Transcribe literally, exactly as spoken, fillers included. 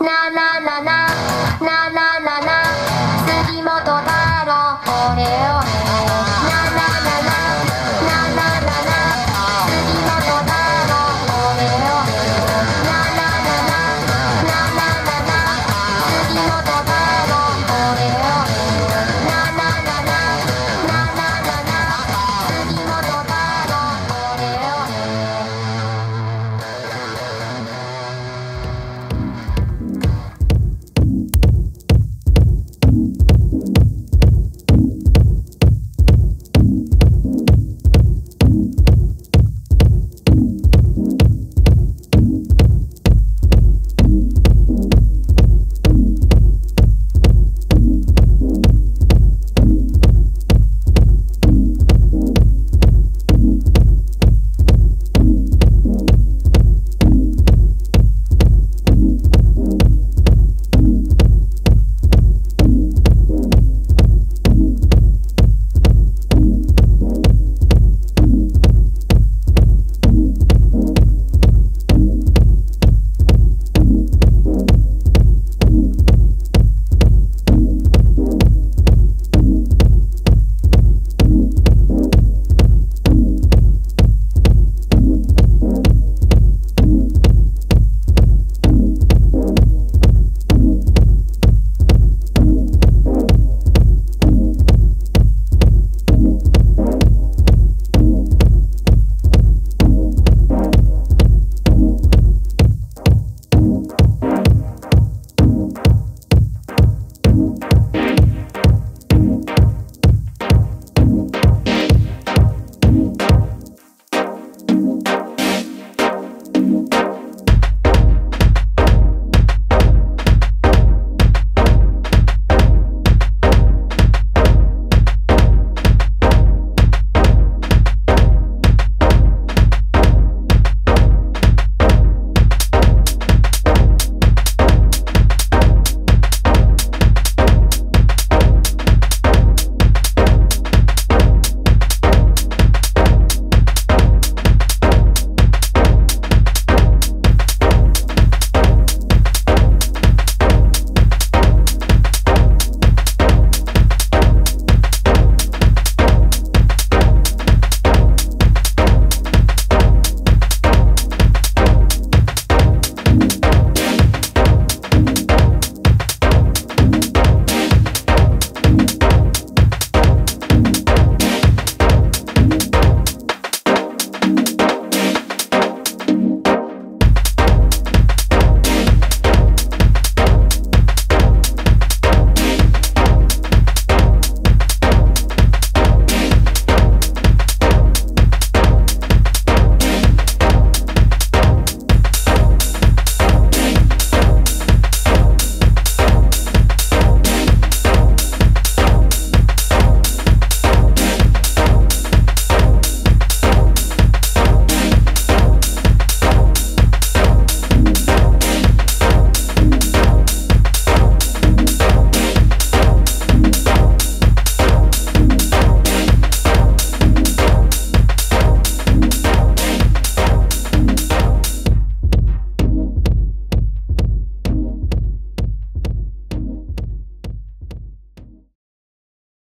na na na na na na.